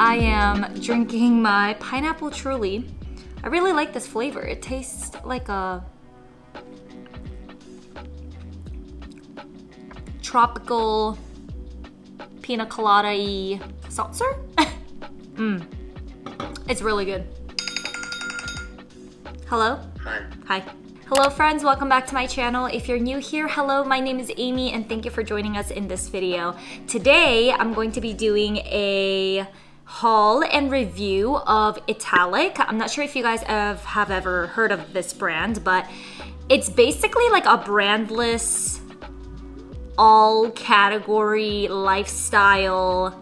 I am drinking my pineapple Truly. I really like this flavor. It tastes like a tropical pina colada-y seltzer. It's really good. Hello? Hi. Hi. Hello friends, welcome back to my channel. If you're new here, hello, my name is Amy and thank you for joining us in this video. Today, I'm going to be doing a haul and review of Italic. I'm not sure if you guys have ever heard of this brand, but it's basically like a brandless, all category, lifestyle,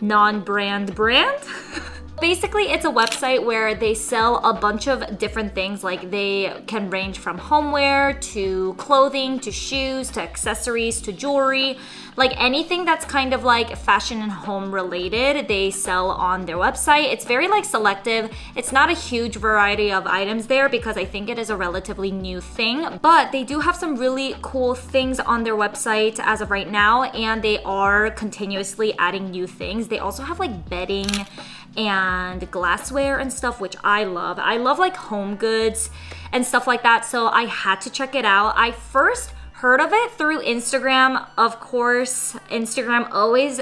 non-brand brand. Basically, it's a website where they sell a bunch of different things. Like they can range from homeware to clothing to shoes to accessories to jewelry. Like anything that's kind of like fashion and home related, they sell on their website. It's very like selective. It's not a huge variety of items there because I think it is a relatively new thing. But they do have some really cool things on their website as of right now, and they are continuously adding new things. They also have like bedding and glassware and stuff, which I love. I love like home goods and stuff like that, so I had to check it out. I first heard of it through Instagram, of course. Instagram always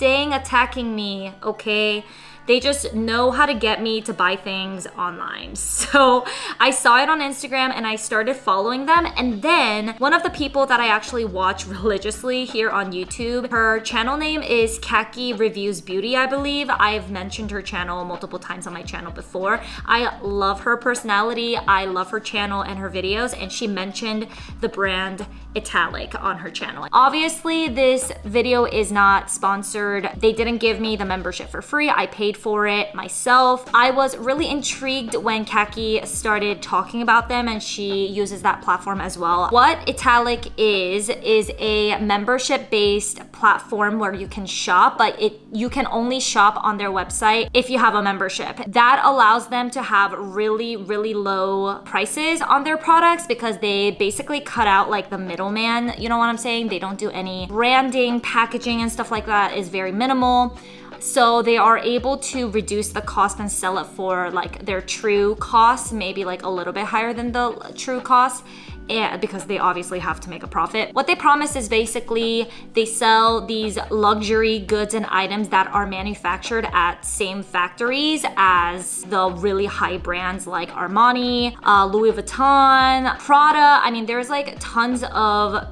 attacking me, okay? They just know how to get me to buy things online. So I saw it on Instagram and I started following them. And then one of the people that I actually watch religiously here on YouTube, her channel name is Kaki Reviews Beauty, I believe. I've mentioned her channel multiple times on my channel before. I love her personality. I love her channel and her videos. And she mentioned the brand Italic on her channel. Obviously, this video is not sponsored. They didn't give me the membership for free. I paid for it myself. I was really intrigued when Kaki started talking about them, and she uses that platform as well. What Italic is a membership-based platform where you can shop, but you can only shop on their website if you have a membership. That allows them to have really, really low prices on their products because they basically cut out like the middleman, you know what I'm saying? They don't do any branding, packaging, and stuff like that is very minimal. So they are able to reduce the cost and sell it for like their true cost, maybe like a little bit higher than the true cost. Yeah, because they obviously have to make a profit. What they promise is basically they sell these luxury goods and items that are manufactured at same factories as the really high brands like Armani, Louis Vuitton, Prada. I mean, there's like tons of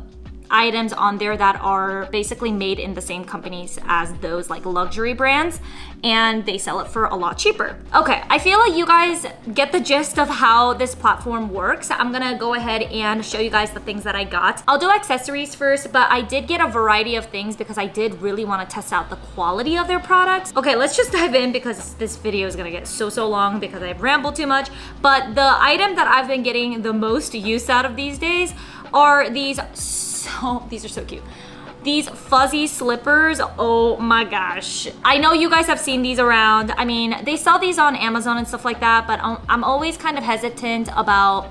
items on there that are basically made in the same companies as those like luxury brands, and they sell it for a lot cheaper. Okay, I feel like you guys get the gist of how this platform works. I'm gonna go ahead and show you guys the things that I got. I'll do accessories first, but I did get a variety of things because I did really wanna test out the quality of their products. Okay, let's just dive in because this video is gonna get so long because I've rambled too much. But the item that I've been getting the most use out of these days are these are so cute. These fuzzy slippers, oh my gosh. I know you guys have seen these around. I mean, they sell these on Amazon and stuff like that, but I'm always kind of hesitant about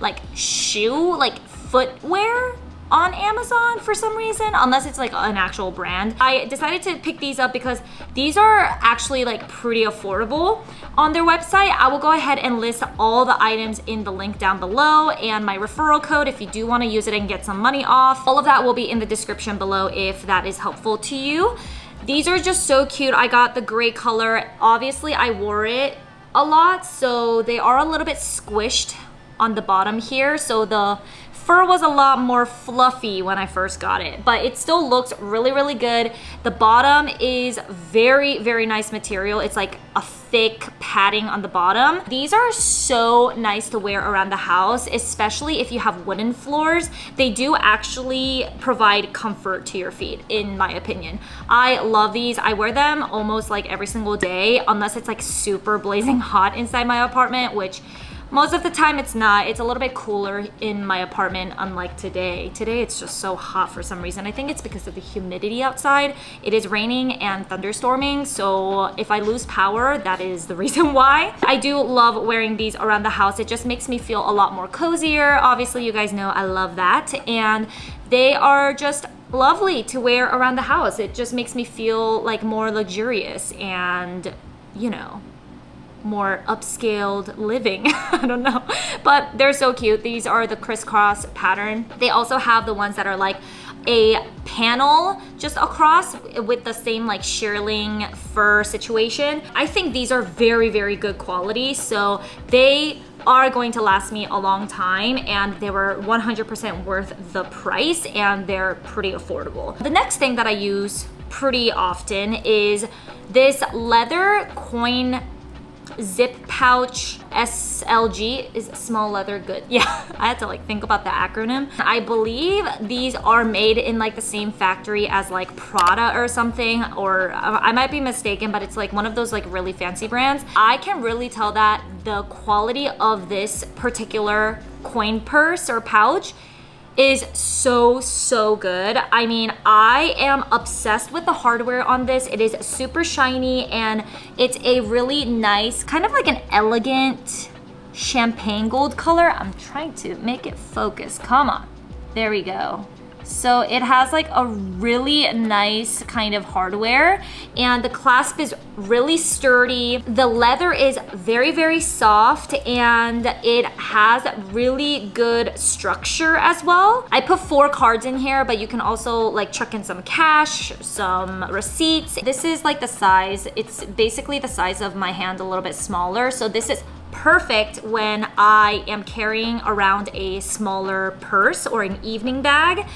like footwear on Amazon for some reason, unless it's like an actual brand. I decided to pick these up because these are actually like pretty affordable on their website. I will go ahead and list all the items in the link down below and my referral code if you do want to use it and get some money off. All of that will be in the description below if that is helpful to you. These are just so cute. I got the gray color. Obviously, I wore it a lot, so they are a little bit squished on the bottom here, so the fur was a lot more fluffy when I first got it, but it still looks really, really good. The bottom is very, very nice material. It's like a thick padding on the bottom. These are so nice to wear around the house, especially if you have wooden floors. They do actually provide comfort to your feet, in my opinion. I love these. I wear them almost like every single day, unless it's like super blazing hot inside my apartment, which Most of the time it's not. It's a little bit cooler in my apartment, unlike today. Today it's just so hot for some reason. I think it's because of the humidity outside. It is raining and thunderstorming, so if I lose power, that is the reason why. I do love wearing these around the house. It just makes me feel a lot more cozier. Obviously, you guys know I love that, and they are just lovely to wear around the house. It just makes me feel like more luxurious and, you know, more upscaled living. I don't know, but they're so cute. These are the crisscross pattern. They also have the ones that are like a panel just across with the same like shearling fur situation. I think these are very, very good quality, so they are going to last me a long time, and they were 100% worth the price, and they're pretty affordable. The next thing that I use pretty often is this leather coin zip pouch. SLG is small leather good. Yeah, I had to like think about the acronym. I believe these are made in like the same factory as like Prada or something, or I might be mistaken, but it's like one of those like really fancy brands. I can really tell that the quality of this particular coin purse or pouch is so good. I mean, I am obsessed with the hardware on this. It is super shiny, and it's a really nice, kind of like an elegant champagne gold color. I'm trying to make it focus, come on. There we go. So it has like a really nice kind of hardware, and the clasp is really sturdy. The leather is very, very soft, and it has really good structure as well. I put 4 cards in here, but you can also like chuck in some cash, some receipts. This is like the size, it's basically the size of my hand, a little bit smaller, so this is perfect when I am carrying around a smaller purse or an evening bag,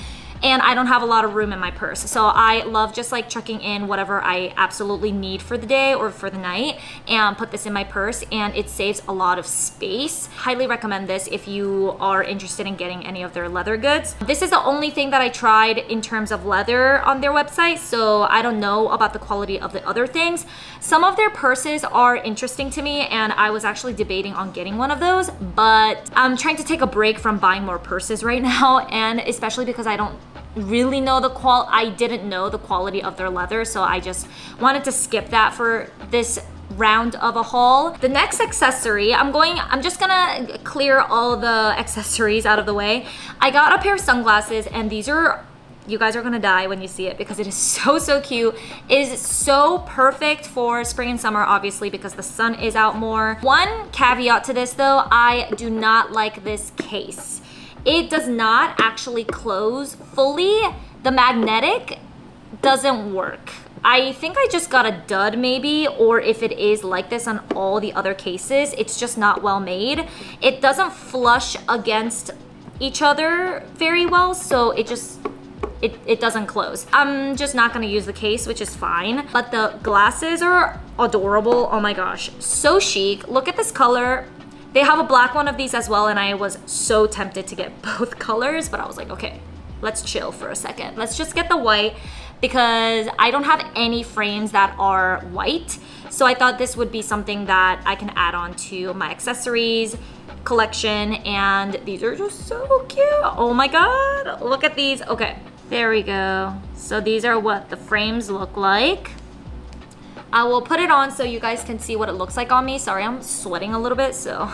and I don't have a lot of room in my purse. So I love just like chucking in whatever I absolutely need for the day or for the night, and put this in my purse, and it saves a lot of space. Highly recommend this if you are interested in getting any of their leather goods. This is the only thing that I tried in terms of leather on their website, so I don't know about the quality of the other things. Some of their purses are interesting to me, and I was actually debating on getting one of those, but I'm trying to take a break from buying more purses right now, and especially because I don't really know the I didn't know the quality of their leather, so I just wanted to skip that for this round of a haul. The next accessory, I'm just gonna clear all the accessories out of the way. I got a pair of sunglasses, and these are, you guys are gonna die when you see it because it is so cute. It is so perfect for spring and summer, obviously, because the sun is out more. One caveat to this though, I do not like this case. It does not actually close fully. The magnetic doesn't work. I think I just got a dud maybe, or if it is like this on all the other cases, it's just not well made. It doesn't flush against each other very well, so it just, it doesn't close. I'm just not gonna use the case, which is fine, but the glasses are adorable. Oh my gosh, so chic. Look at this color. They have a black one of these as well, and I was so tempted to get both colors, but I was like, okay, let's chill for a second. Let's just get the white, because I don't have any frames that are white. So I thought this would be something that I can add on to my accessories collection, and these are just so cute. Oh my God, look at these. Okay, there we go. So these are what the frames look like. I will put it on so you guys can see what it looks like on me. Sorry, I'm sweating a little bit, so.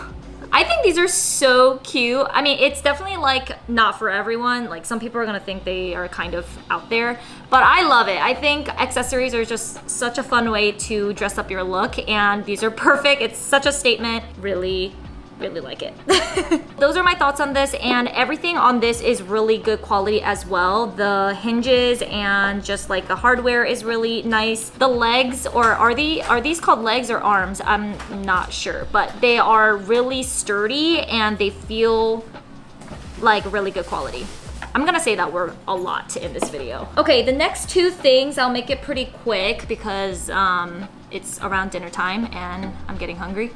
I think these are so cute. I mean, it's definitely like not for everyone. Like some people are gonna think they are kind of out there, but I love it. I think accessories are just such a fun way to dress up your look, and these are perfect. It's such a statement, really like it. Those are my thoughts on this, and everything on this is really good quality as well. The hinges and just like the hardware is really nice. The legs, or are these called legs or arms? I'm not sure, but they are really sturdy, and they feel like really good quality. I'm gonna say that word a lot in this video. Okay, the next two things, I'll make it pretty quick because it's around dinner time and I'm getting hungry.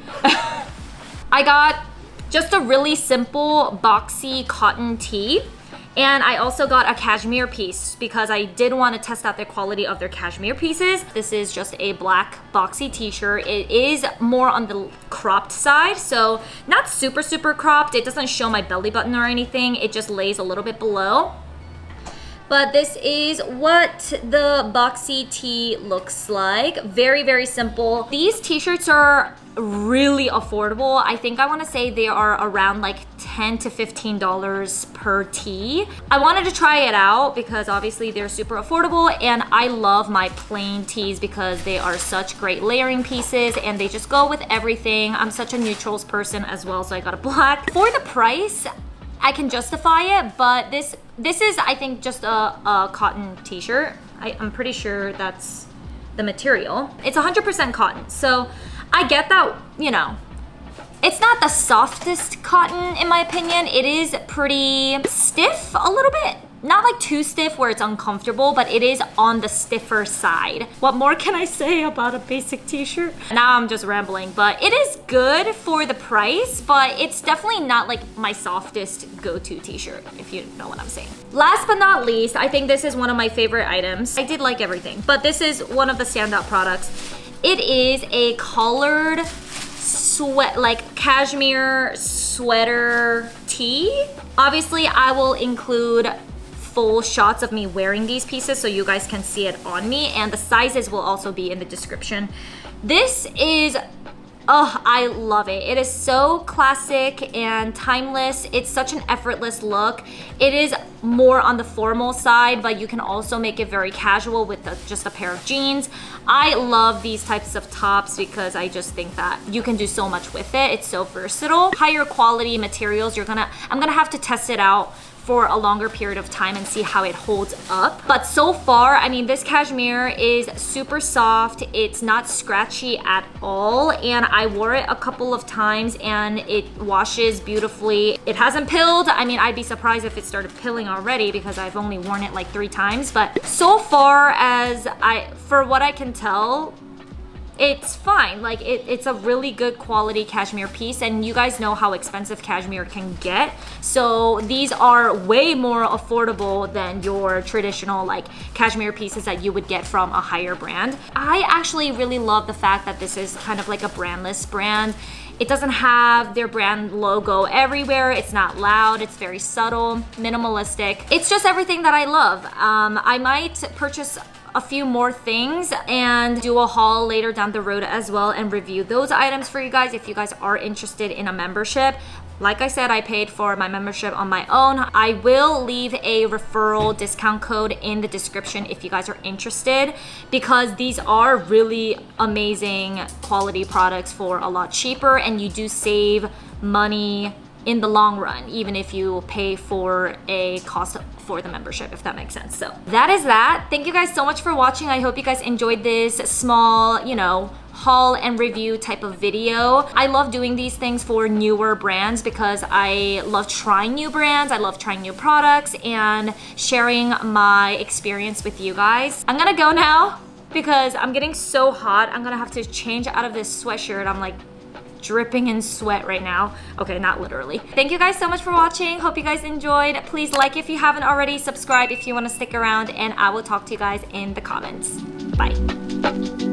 I got just a really simple boxy cotton tee, And I also got a cashmere piece because I did want to test out the quality of their cashmere pieces. This is just a black boxy t-shirt. It is more on the cropped side, so not super, super cropped. It doesn't show my belly button or anything. It just lays a little bit below. But this is what the boxy tee looks like. Very, very simple. These t-shirts are really affordable. I think I want to say they are around like $10 to $15 per tee. I wanted to try it out because obviously they're super affordable, and I love my plain tees because they are such great layering pieces and they just go with everything. I'm such a neutrals person as well, so I got a black. For the price, I can justify it, but this is, I think, just a cotton t-shirt. I'm pretty sure that's the material. It's 100% cotton, so I get that, you know, it's not the softest cotton in my opinion. It is pretty stiff a little bit. Not like too stiff where it's uncomfortable, but it is on the stiffer side. What more can I say about a basic t-shirt? Now I'm just rambling, but it is good for the price, but it's definitely not like my softest go-to t-shirt, if you know what I'm saying. Last but not least, I think this is one of my favorite items. I did like everything, but this is one of the standout products. It is a collared sweat, like cashmere sweater tee. Obviously, I will include full shots of me wearing these pieces so you guys can see it on me, and the sizes will also be in the description. This is, oh, I love it. It is so classic and timeless. It's such an effortless look. It is more on the formal side, but you can also make it very casual with just a pair of jeans. I love these types of tops because I just think that you can do so much with it. It's so versatile. Higher quality materials, I'm gonna have to test it out for a longer period of time and see how it holds up. But so far, I mean, this cashmere is super soft. It's not scratchy at all. And I wore it a couple of times and it washes beautifully. It hasn't pilled. I mean, I'd be surprised if it started pilling already because I've only worn it like 3 times. But so far as for what I can tell, it's fine. Like it's a really good quality cashmere piece, and you guys know how expensive cashmere can get. So these are way more affordable than your traditional like cashmere pieces that you would get from a higher brand. I actually really love the fact that this is kind of like a brandless brand. It doesn't have their brand logo everywhere. It's not loud. It's very subtle, minimalistic. It's just everything that I love. I might purchase a few more things and do a haul later down the road as well and review those items for you guys if you guys are interested in a membership. Like I said, I paid for my membership on my own. I will leave a referral discount code in the description if you guys are interested, because these are really amazing quality products for a lot cheaper, and you do save money in the long run, even if you pay for a cost for the membership, if that makes sense. So that is that. Thank you guys so much for watching. I hope you guys enjoyed this small, you know, haul and review type of video. I love doing these things for newer brands because I love trying new brands. I love trying new products and sharing my experience with you guys. I'm gonna go now because I'm getting so hot. I'm gonna have to change out of this sweatshirt. I'm like dripping in sweat right now. Okay, not literally. Thank you guys so much for watching. Hope you guys enjoyed. Please like if you haven't already, subscribe if you want to stick around, and I will talk to you guys in the comments. Bye.